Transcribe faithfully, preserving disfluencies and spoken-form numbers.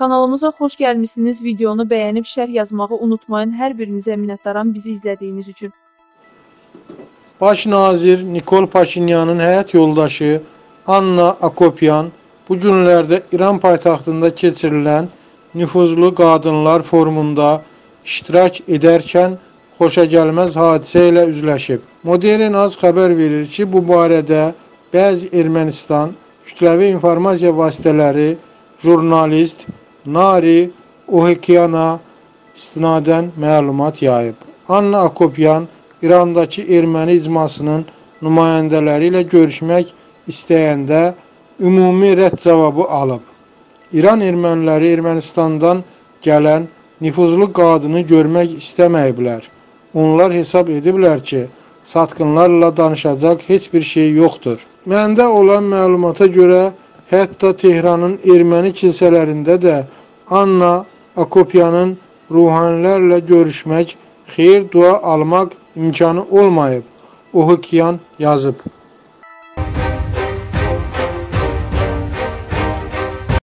Kanalımıza hoş gəlmişsiniz. Videonu bəyənib şərh yazmağı unutmayın. Hər birinizə minnətdaram bizi izlədiyiniz üçün. Baş nazir Nikol Paşinyanın həyat yoldaşı Anna Akopyan bu günlərdə İran paytaxtında keçirilən nüfuzlu qadınlar forumunda iştirak edərkən xoşagəlməz hadisə ilə üzləşib. Modern az xəbər verir ki, bu barədə bəzi Ermənistan kütləvi informasiya vasitələri jurnalist Nari Ohekiyana istinadən məlumat yayıb. Anna Akopyan İrandakı erməni icmasının nümayəndələri ilə görüşmək istəyəndə ümumi rədd cavabı alıb. İran erməniləri Ermənistandan gələn nüfuzlu qadını görmək istəməyiblər. Onlar hesab ediblər ki, satqınlarla danışacaq heç bir şey yoxdur. Məndə olan məlumata görə hətta Tehranın erməni kilsələrində də Anna Akopyanın ruhanilərlə görüşmək, xeyir dua almaq imkanı olmayıb, Ohekyan yazıb.